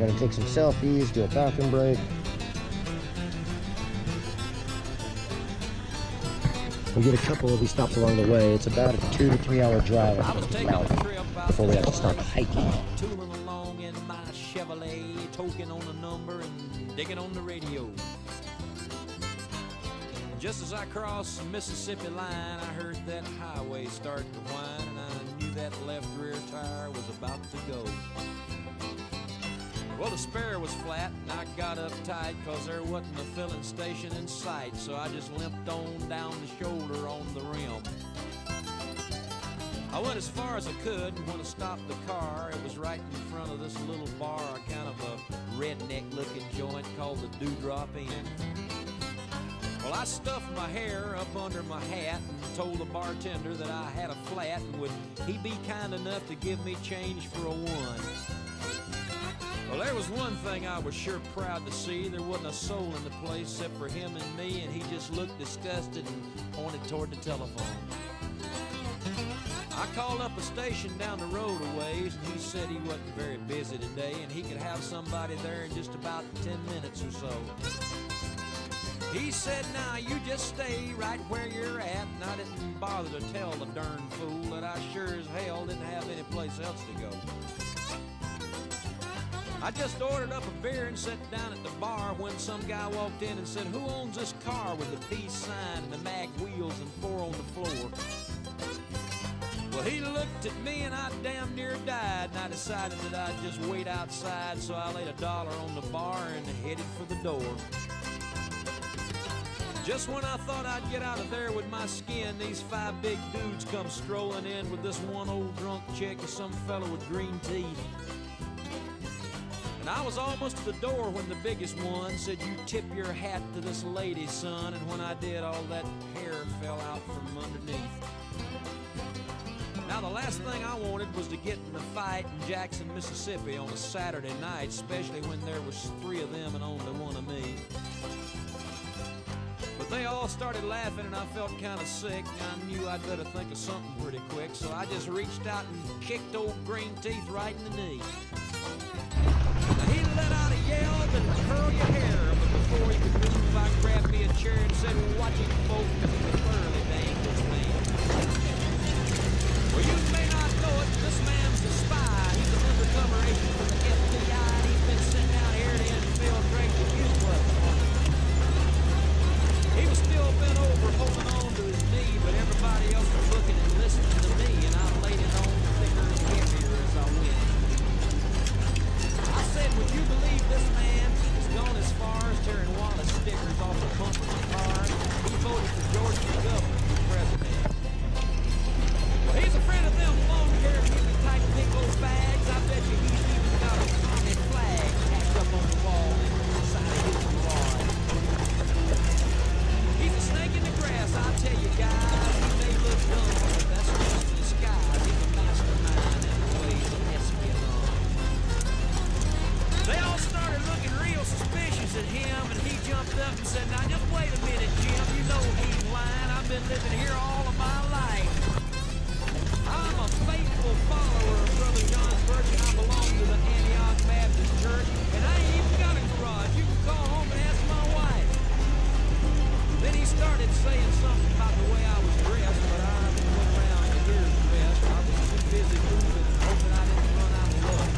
Gotta take some selfies, do a bathroom break. We get a couple of these stops along the way. It's about a 2 to 3 hour drive before we have to start hiking. Tooling along in my Chevrolet, token on a number and digging on the radio. Just as I crossed the Mississippi line, I heard that highway start to whine, and I knew that left rear tire was about to go. Well, the spare was flat, and I got uptight because there wasn't a filling station in sight, so I just limped on down the shoulder on the rim. I went as far as I could, and when I stopped the car, it was right in front of this little bar, kind of a redneck-looking joint called the Dewdrop Inn. Well, I stuffed my hair up under my hat and told the bartender that I had a flat and would he be kind enough to give me change for a one. Well, there was one thing I was sure proud to see. There wasn't a soul in the place except for him and me, and he just looked disgusted and pointed toward the telephone. I called up a station down the road a ways, and he said he wasn't very busy today and he could have somebody there in just about 10 minutes or so. He said, now, you just stay right where you're at, and I didn't bother to tell the darn fool that I sure as hell didn't have any place else to go. I just ordered up a beer and sat down at the bar when some guy walked in and said, who owns this car with the peace sign and the mag wheels and four on the floor? Well, he looked at me and I damn near died, and I decided that I'd just wait outside, so I laid $1 on the bar and headed for the door. Just when I thought I'd get out of there with my skin, these five big dudes come strolling in with this one old drunk chick and some fellow with green teeth. And I was almost to the door when the biggest one said, you tip your hat to this lady, son. And when I did, all that hair fell out from underneath. Now, the last thing I wanted was to get in a fight in Jackson, Mississippi on a Saturday night, especially when there was three of them and only one of me. But they all started laughing, and I felt kind of sick. I knew I'd better think of something pretty quick, so I just reached out and kicked old green teeth right in the knee. Let out a yell and curl your hair, but before he could move, I grabbed me a chair and said, watch it, folks, this is a thoroughly dangerous man. Well, you may not know it, this man's a spy. He's an undercover agent from the FBI, and he's been sent down here to infiltrate the youth club. He was still bent over, holding on to his knee, but everybody else was looking and listening to me, and I laid it on thicker and heavier as I went. Would you believe this man has gone as far as tearing Wallace stickers off the bumper of the car? He voted for Georgia governor for president. Well, he's a friend of them long-haired, hippie-type pickle fags. I bet you he's even got a common flag tacked up on the wall inside of his yard. He's a snake in the grass, I tell you guys. He may look dumb, but that's just in disguise. He's a mastermind and ways of espionage. They all started looking real suspicious at him, and he jumped up and said, now, just wait a minute, Jim. You know he's lying. I've been living here all of my life. I'm a faithful follower of Brother John's Church, and I belong to the Antioch Baptist Church, and I ain't even got a garage. You can call home and ask my wife. Then he started saying something about the way I was dressed, but I went around the years dressed. I was too busy moving, hoping I didn't run out of luck.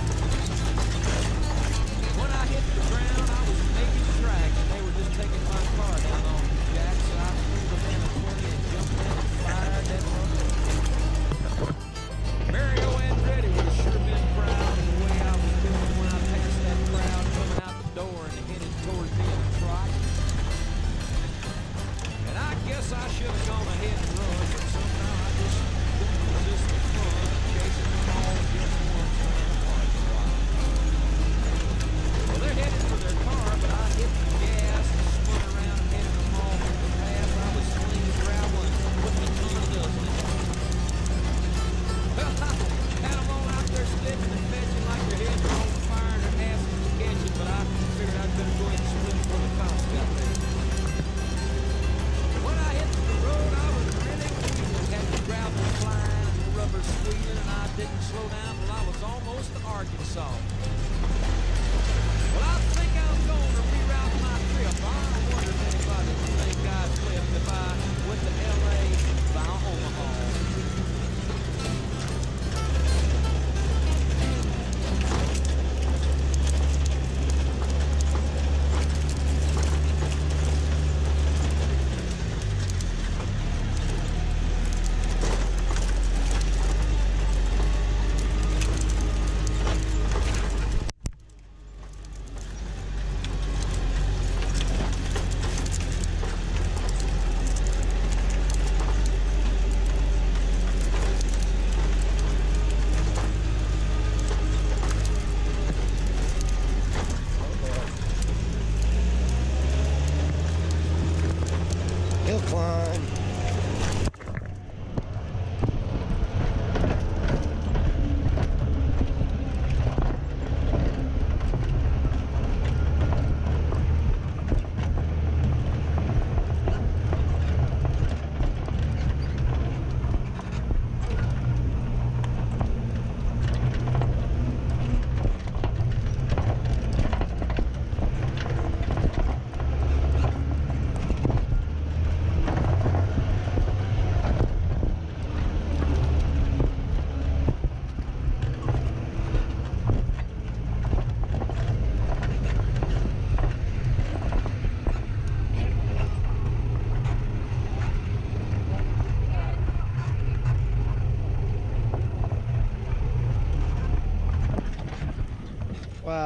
When I hit the ground, I was making tracks, and they were just taking my car down on the jack, so I threw the man a 20 and jumped in and fired that motor. Mario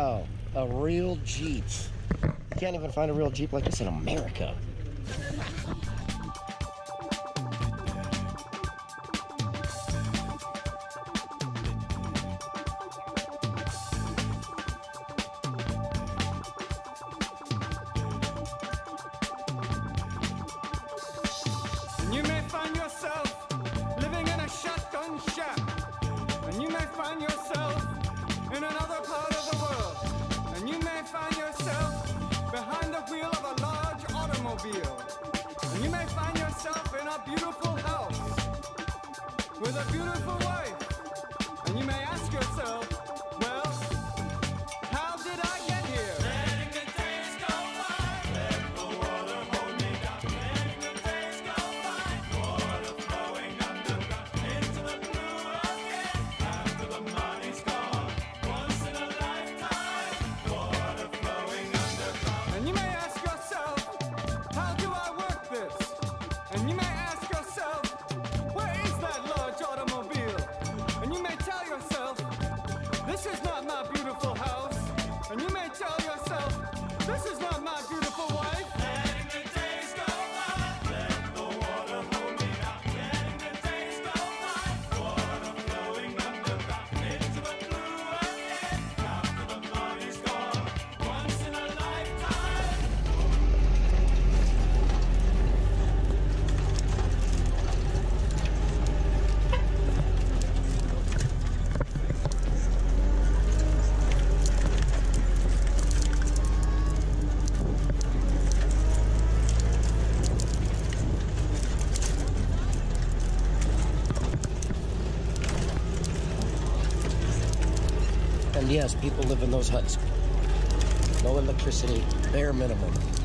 Wow, a real Jeep. You can't even find a real Jeep like this in America. You may find yourself living in a shotgun shack, and you may find yourself in another part of the world, and you may find yourself behind the wheel of a large automobile, and you may find yourself in a beautiful house with a beautiful wife, and you may ask yourself, well, how did I get here? Yes, people live in those huts. No electricity, bare minimum.